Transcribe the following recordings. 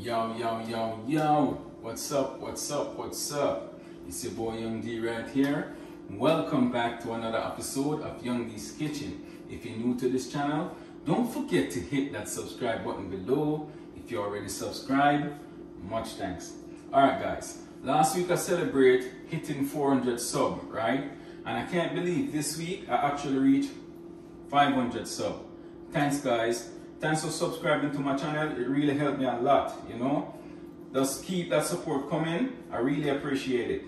Yo, yo, yo, yo, what's up, what's up, what's up? It's your boy Young D right here. Welcome back to another episode of Young D's Kitchen. If you're new to this channel, don't forget to hit that subscribe button below. If you're already subscribed, much thanks. Alright guys, last week I celebrated hitting 400 sub, right? And I can't believe this week I actually reached 500 sub. Thanks guys. Thanks for subscribing to my channel. It really helped me a lot, you know. Just keep that support coming. I really appreciate it.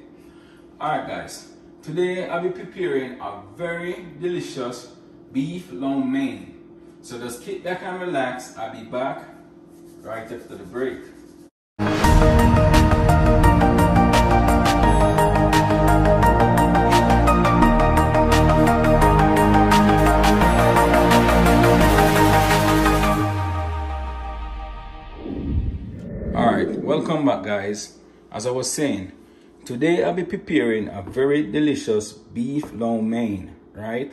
Alright guys, today I'll be preparing a very delicious beef lo mein. So just kick back and relax. I'll be back right after the break. Welcome back guys. As I was saying, today I'll be preparing a very delicious beef lo mein, right?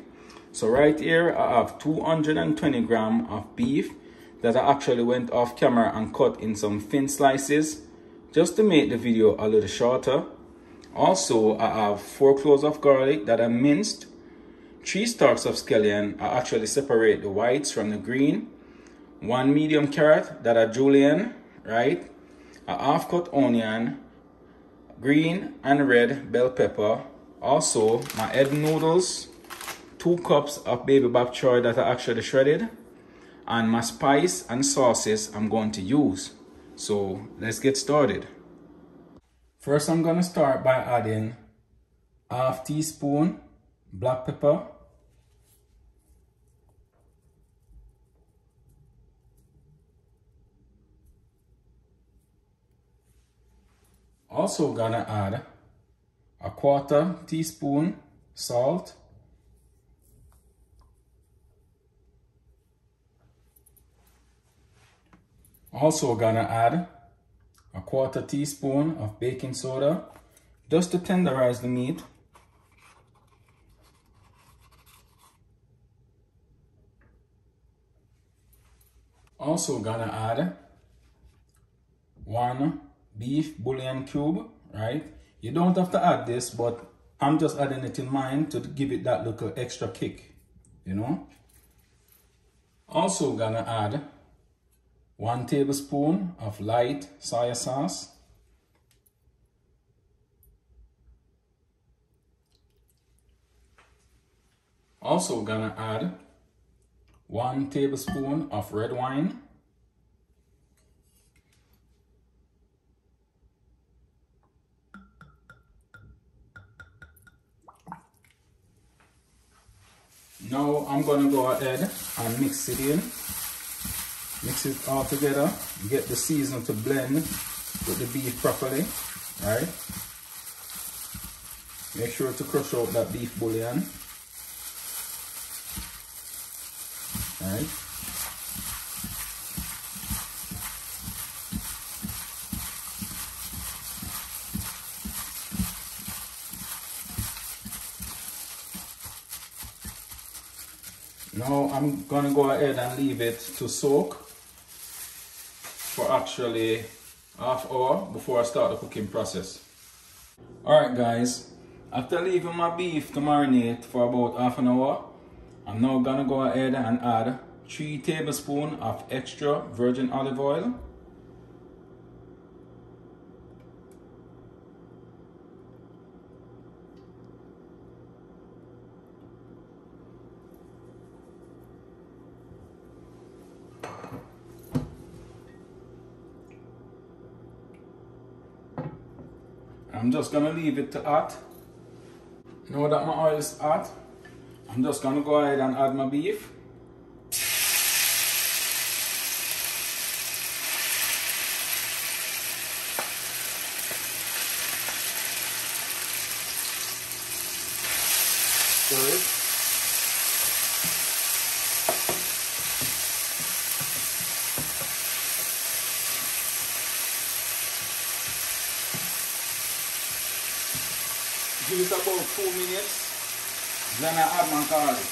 So right here I have 220 grams of beef that I actually went off camera and cut in some thin slices just to make the video a little shorter. Also I have 4 cloves of garlic that I minced, 3 stalks of scallion, I actually separate the whites from the green, 1 medium carrot that I julienne, right? A half cut onion, green and red bell pepper, also my head noodles, 2 cups of baby bok choy that I actually shredded, and my spice and sauces I'm going to use. So let's get started. First I'm going to start by adding half teaspoon black pepper, 1/4 teaspoon salt, 1/4 teaspoon of baking soda just to tenderize the meat, 1 beef bouillon cube, right? You don't have to add this, but I'm just adding it in mine to give it that little extra kick, you know. Also gonna add 1 tablespoon of light soy sauce, 1 tablespoon of red wine, 1 tablespoon. Now I'm going to go ahead and mix it in, mix it all together, get the seasoning to blend with the beef properly, right? Make sure to crush out that beef bouillon, right? Now I'm going to go ahead and leave it to soak for actually ½ hour before I start the cooking process. Alright guys, after leaving my beef to marinate for about ½ hour, I'm now going to go ahead and add 3 tablespoons of extra virgin olive oil, 1 tablespoon. I'm just gonna leave it to hot. Now that my oil is hot, I'm just gonna go ahead and add my beef. Stir it. Give it about 2 minutes, then I add my garlic.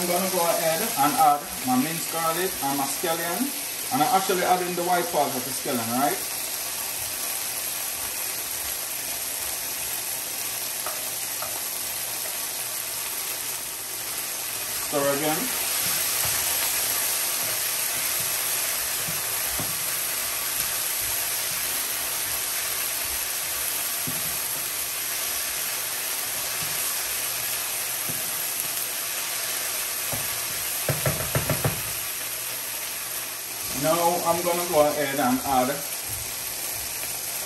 I'm going to go ahead and add my minced garlic and my scallion. And I'm actually adding the white part of the scallion, right? Stir again. Now I'm going to go ahead and add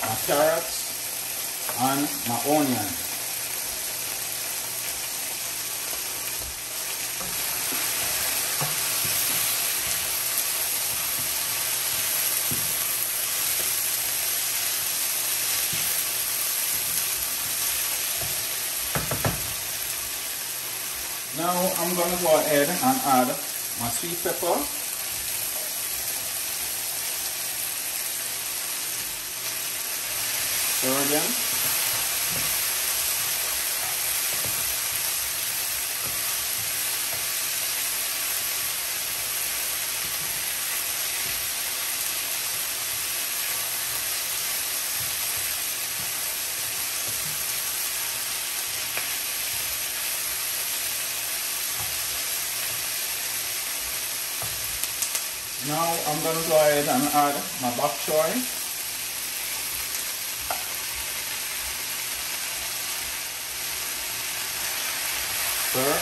my carrots and my onion. Now I'm going to go ahead and add my sweet pepper. Stir again. Now I'm going to go ahead and add my bok choy. Stir.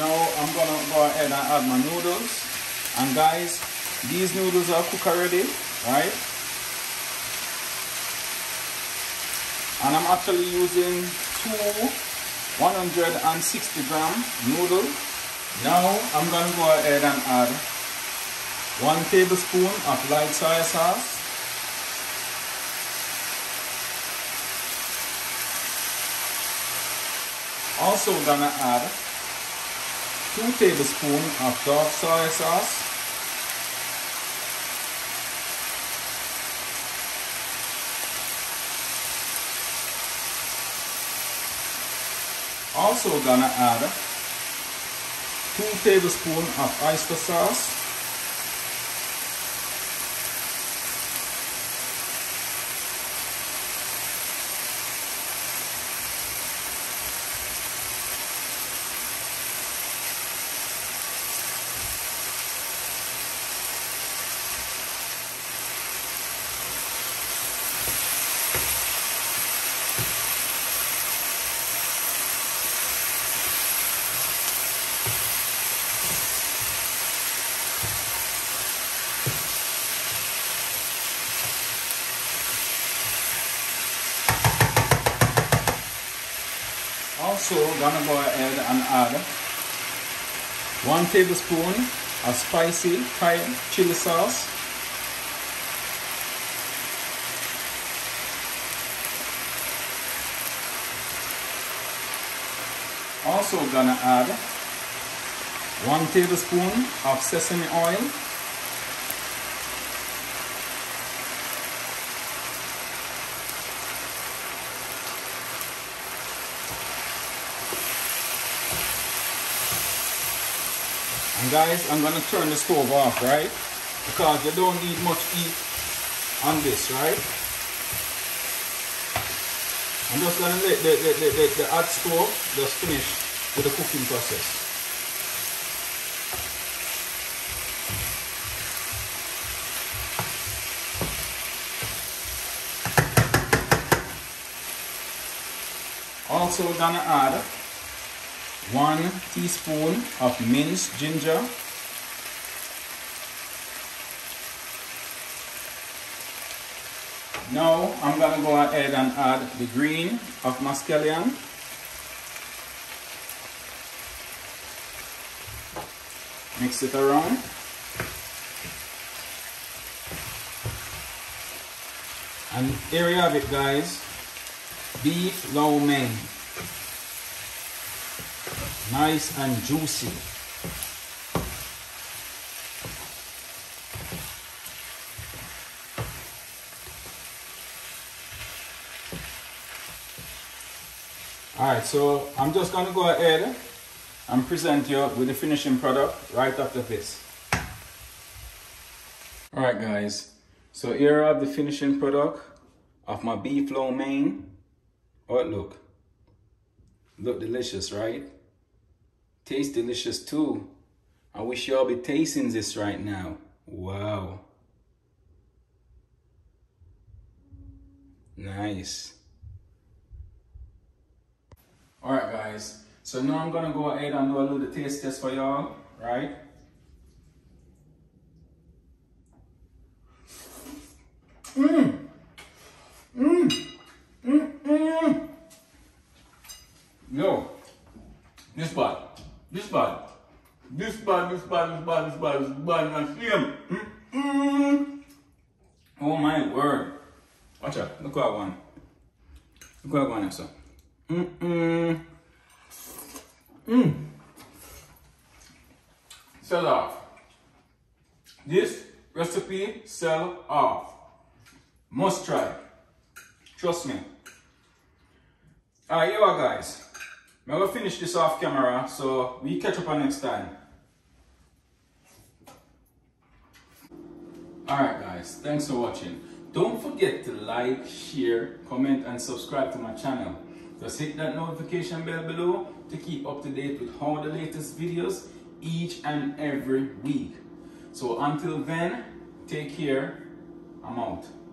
Now I'm going to go ahead and add my noodles. And guys, these noodles are cooked already, right? And I'm actually using two 160-gram noodles. Now I'm going to go ahead and add 1 tablespoon of light soy sauce. Also going to add 2 tablespoons of dark soy sauce. 2 tablespoons of oyster sauce. 1 go ahead and add 1 tablespoon of spicy Thai chili sauce. Also gonna add 1 tablespoon of sesame oil. And guys, I'm gonna turn the stove off, right? Because you don't need much heat on this, right? I'm just gonna let the hot stove just finish with the cooking process. Also gonna add 1 teaspoon of minced ginger, Now I'm going to go ahead and add the green of muscadine. Mix it around. And here you have it, guys. Beef Lo Mein. Nice and juicy. Alright, so I'm just going to go ahead and present you with the finishing product right after this. Alright guys, so here are the finishing product of my beef lo mein. Oh, look delicious, right? Tastes delicious too. I wish y'all be tasting this right now. Wow. Nice. Alright guys, so now I'm gonna go ahead and do a little taste test for y'all, right? Yo, this bad. Oh my word. Watch out, look at one. Look at one, sir. Sell off. This recipe sell off. Must try. Trust me. Alright, you are guys. I'm going to finish this off camera, so we catch up on next time. Alright guys, thanks for watching. Don't forget to like, share, comment and subscribe to my channel. Just hit that notification bell below to keep up to date with all the latest videos each and every week. So until then, take care. I'm out.